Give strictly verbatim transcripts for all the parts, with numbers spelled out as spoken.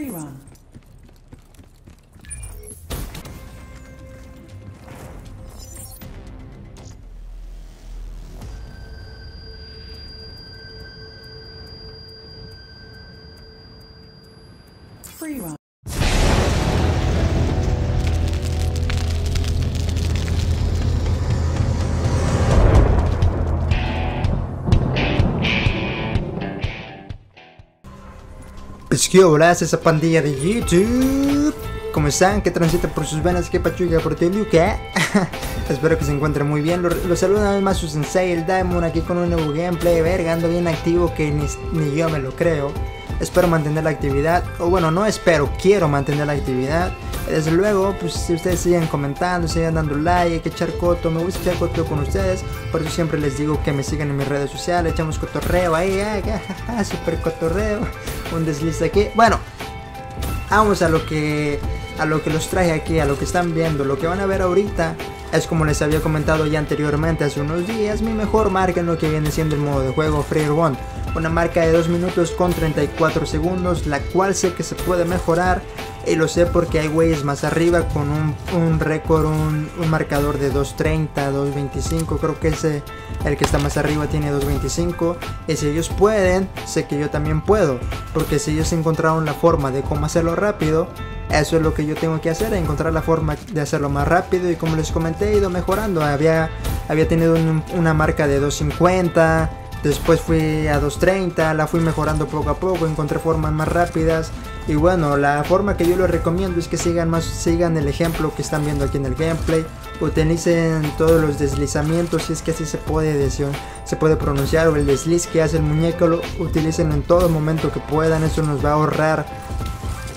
free run. Free run. ¿Qué hola esa pandilla de YouTube? ¿Cómo están? ¿Qué transita por sus venas? ¿Qué pachuga por Toluca? Espero que se encuentren muy bien. Los lo saludo una vez más su sensei ElDaimonD aquí con un nuevo gameplay. Verga, ando bien activo que ni, ni yo me lo creo. Espero mantener la actividad. O bueno, no espero, quiero mantener la actividad. Desde luego, pues si ustedes siguen comentando, sigan dando like, hay que echar coto, me gusta echar coto con ustedes. Por eso siempre les digo que me sigan en mis redes sociales, echamos cotorreo ahí, ay, jajaja, super cotorreo. Un desliz aquí. Bueno, vamos a lo que a lo que los traje aquí, a lo que están viendo. Lo que van a ver ahorita es, como les había comentado ya anteriormente hace unos días, mi mejor marca en lo que viene siendo el modo de juego Free Run. Una marca de dos minutos con treinta y cuatro segundos, la cual sé que se puede mejorar. Y lo sé porque hay güeyes más arriba con un, un récord, un, un marcador de dos treinta, dos veinticinco. Creo que ese, el que está más arriba tiene dos veinticinco. Y si ellos pueden, sé que yo también puedo. Porque si ellos encontraron la forma de cómo hacerlo rápido, eso es lo que yo tengo que hacer, encontrar la forma de hacerlo más rápido. Y como les comenté, he ido mejorando. Había, había tenido un, una marca de dos cincuenta. Después fui a dos treinta, la fui mejorando poco a poco, encontré formas más rápidas. Y bueno, la forma que yo les recomiendo es que sigan, más, sigan el ejemplo que están viendo aquí en el gameplay. Utilicen todos los deslizamientos, si es que así se puede decir, se puede pronunciar, o el desliz que hace el muñeco, lo utilicen en todo momento que puedan. Eso nos va a ahorrar,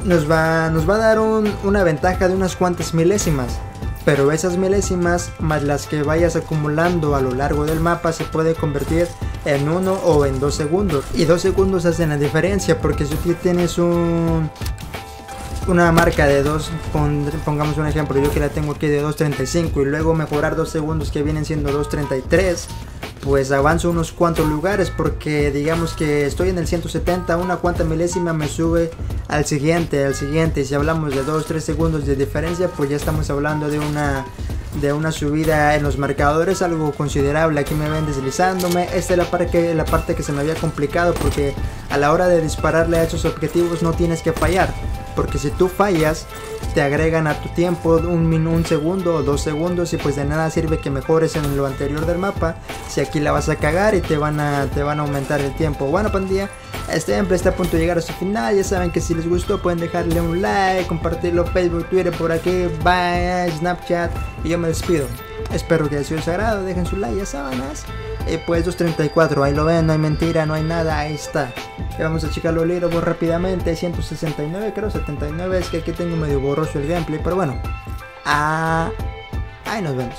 nos va, nos va a dar un, una ventaja de unas cuantas milésimas. Pero esas milésimas más las que vayas acumulando a lo largo del mapa se puede convertir en uno o en dos segundos. Y dos segundos hacen la diferencia, porque si tú tienes un, una marca de dos, pongamos un ejemplo, yo que la tengo aquí de dos treinta y cinco, y luego mejorar dos segundos que vienen siendo dos treinta y tres, pues avanzo unos cuantos lugares, porque digamos que estoy en el ciento setenta, una cuanta milésima me sube al siguiente, al siguiente. Y si hablamos de dos, tres segundos de diferencia, pues ya estamos hablando de una... de una subida en los marcadores algo considerable. Aquí me ven deslizándome. Esta es la parte que, la parte que se me había complicado, porque a la hora de dispararle a esos objetivos no tienes que fallar, porque si tú fallas te agregan a tu tiempo un, un segundo o dos segundos, y pues de nada sirve que mejores en lo anterior del mapa si aquí la vas a cagar y te van a, te van a aumentar el tiempo. Bueno, pandilla, este gameplay está a punto de llegar a su final. Ya saben que si les gustó pueden dejarle un like, compartirlo Facebook, Twitter, por aquí, bye, Snapchat. Y yo me despido. Espero que les haya agradado. Dejen su like, ya saben más. Y pues dos treinta y cuatro, ahí lo ven, no hay mentira, no hay nada, ahí está. Y vamos a checar los leaderboards rápidamente. ciento sesenta y nueve, creo, setenta y nueve. Es que aquí tengo medio borroso el gameplay, pero bueno. Ah, ahí nos vemos.